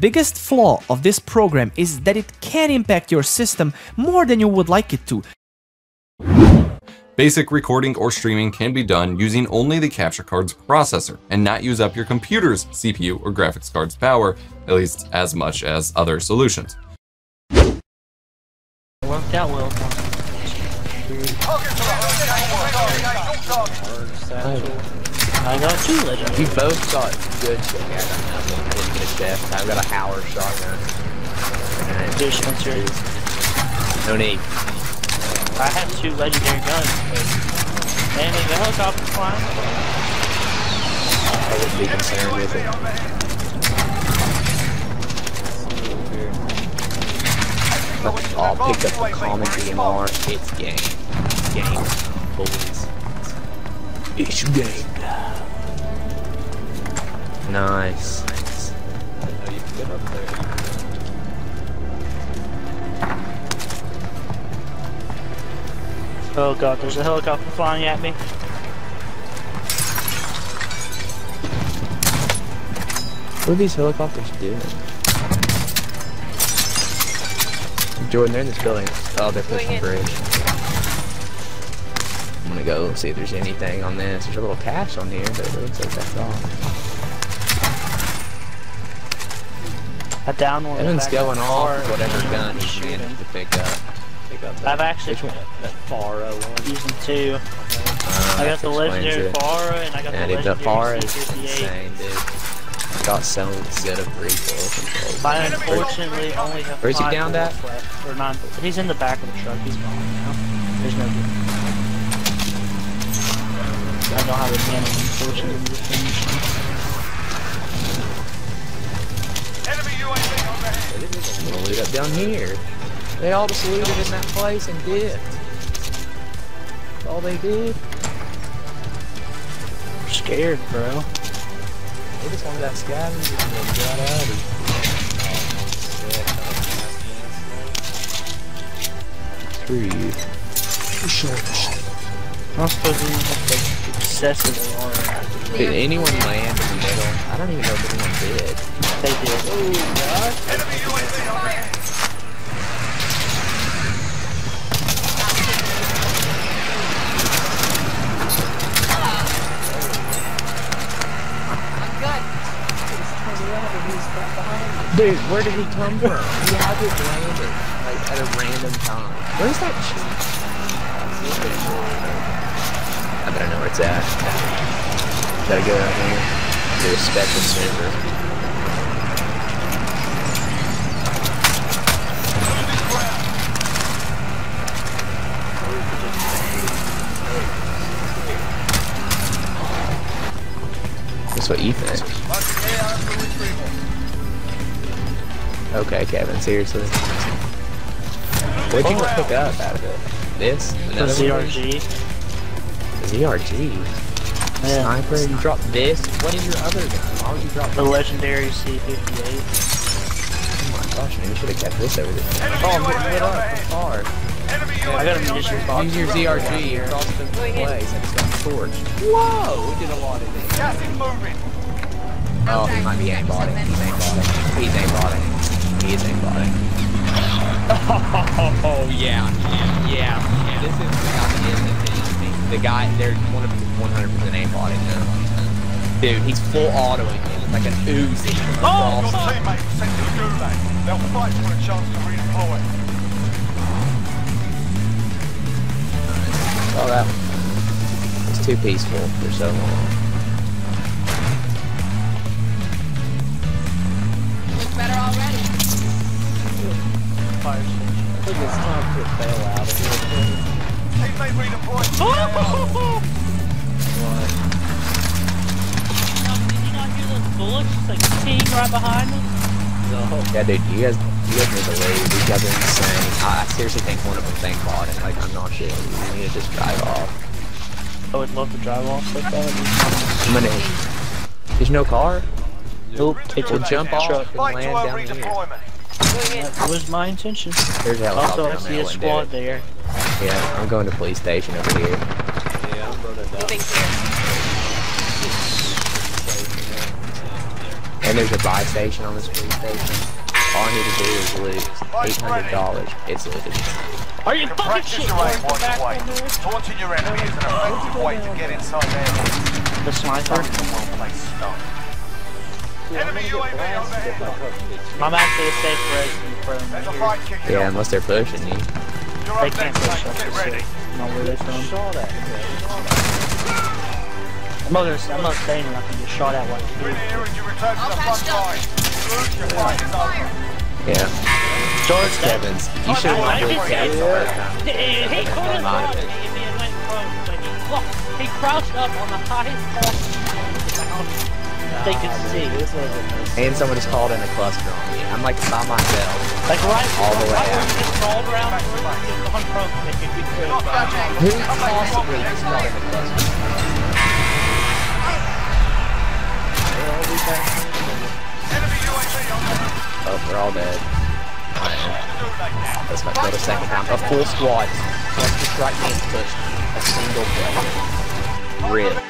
biggest flaw of this program is that it can impact your system more than you would like it to. Basic recording or streaming can be done using only the capture card's processor and not use up your computer's CPU or graphics card's power, at least as much as other solutions. Worked out well. I got two legends. You both got good shit. I've got a Howler shotgun. No need. I have two legendary guns. And the helicopter flying. I wouldn't be concerned with it. I'll pick up the common DMR. It's game. Game. Boys. It's game. Nice. Get up there. Oh god, there's a helicopter flying at me. What are these helicopters doing? Jordan, they're in this building. Oh, they're pushing the bridge. I'm gonna go see if there's anything on this. There's a little cache on here, but it looks like that's all. A down one. Evan's going off whatever gun he's shooting to pick up that. I've actually got the FARA one. Using two. I got the legendary FARA and I got the legendary C-58. I've got some set of recoil controls. I unfortunately only have Where's he downed at? Or not. He's in the back of the truck. He's gone now. There's no good. I don't have a gun, unfortunately. I'm gonna loot up down here. They all just looted in that place and did. That's all they did. We're scared, bro. They just wanted that scavenger and then got out of it. Screw you. I'm supposed to be obsessive alarm. Did anyone land in the middle? I don't even know if anyone did. They did. Oh god. Enemy UAV on me. Dude, where did he come from? He had to land it like at a random time. Where's that cheat? I better know where it's at. Gotta go out here. There's a special server. What you think. Okay, Kevin, seriously. What can you pick up out of it? This? The ZRG? ZRG? Yeah. Sniper? You drop this? What is your other gun? Why would you drop the legendary C-58? Oh my gosh, man, you should have kept this over there. Oh, I'm getting hit on from far. I got a munitions box. Use your ZRG here. Torch. Whoa! We did a lot of this. Oh, he might be aimbotting. He's aimbotting. Oh, yeah. This is the guy, they're 100% aimbotting now. Dude, he's full autoing him. It's like an Uzi. Oh, your teammates sent to the gulag. They'll fight for a chance to redeploy. Nice. Saw that one. It's too peaceful for so long. Looks better already. Fire station. I think it's time to bail out of here. They may redeploy. Oh! What? Did you not hear those bullets just like ting right behind us? No. Yeah, dude, you guys need to leave. These guys are insane. I seriously think one of them thank God, and like I'm not sure. We need to just drive off. I would love to drive off like that. I'm gonna. There's no car? Nope. It will jump off and land down here. That was my intention. There's a helicopter. Also, I see a squad there. Yeah, I'm going to police station over here. Yeah, I'm going to. And there's a buy station on this police station. All I need to do is lose $800. It's looted. Are you fucking shit? Torture your enemy is an effective way to get inside there. The sniper. Enemy UAV overhead. I'm actually a safe place. Yeah, unless they're pushing you. They can't push us. No, where they from? I'm not saying I can get shot at one. Yeah. George Stevens, you should have been dead. He caught his body and went close. He crouched up on the highest point. They can see. And somebody's called in a cluster on me. I'm like by myself. Like right all the way out. Who possibly is called in a cluster? Oh, they're all dead. I am. That's my third or second time. A full squad. Just right hand pushed. A single player. Rip.